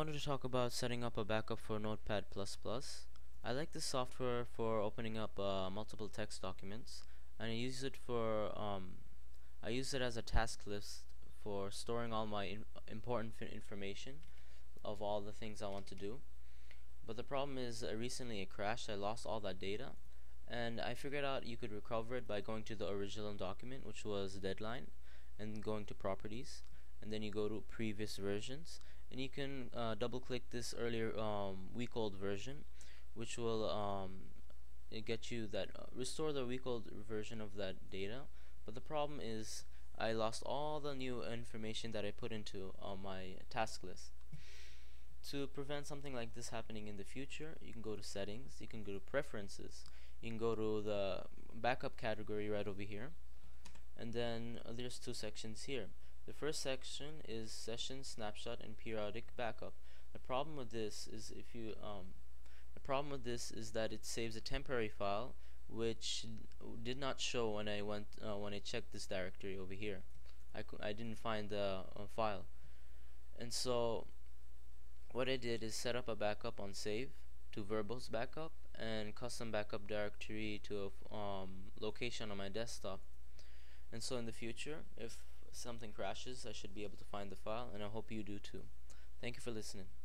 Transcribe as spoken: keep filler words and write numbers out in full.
wanted to talk about setting up a backup for Notepad plus plus. I like this software for opening up uh, multiple text documents, and I use it for um, I use it as a task list for storing all my in important information of all the things I want to do. But the problem is, uh, recently it crashed. I lost all that data, and I figured out you could recover it by going to the original document, which was deadline, and going to properties, and then you go to previous versions, and you can uh, double click this earlier um, week old version, which will um, get you that uh, restore the week old version of that data. But the problem is, I lost all the new information that I put into uh, my task list. To prevent something like this happening in the future, you can go to settings, you can go to preferences, you can go to the backup category right over here, and then uh, there's two sections here. The first section is session snapshot and periodic backup. The problem with this is if you um, the problem with this is that it saves a temporary file, which did not show when I went uh, when I checked this directory over here. I cou I didn't find the uh, file, and so what I did is set up a backup on save to verbose backup and custom backup directory to a um, location on my desktop. And so in the future, if something crashes, I should be able to find the file, and I hope you do too. Thank you for listening.